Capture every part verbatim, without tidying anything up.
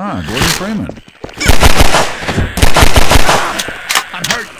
Ah, Gordon Freeman. I'm hurt.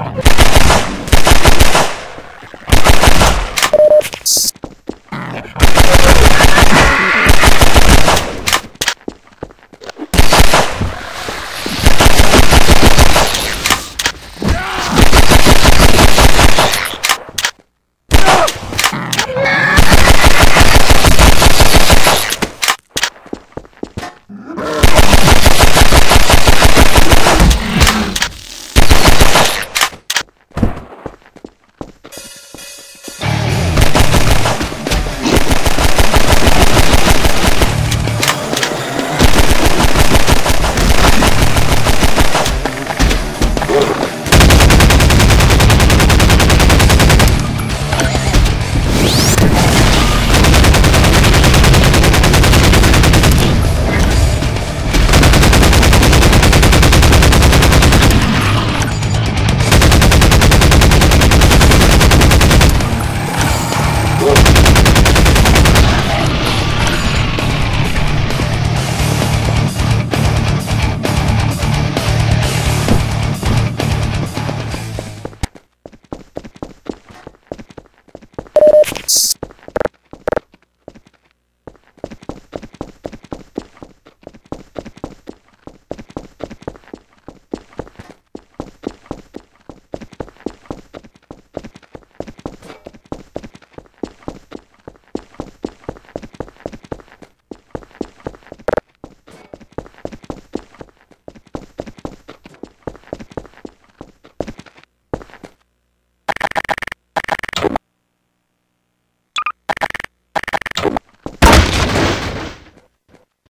Oh.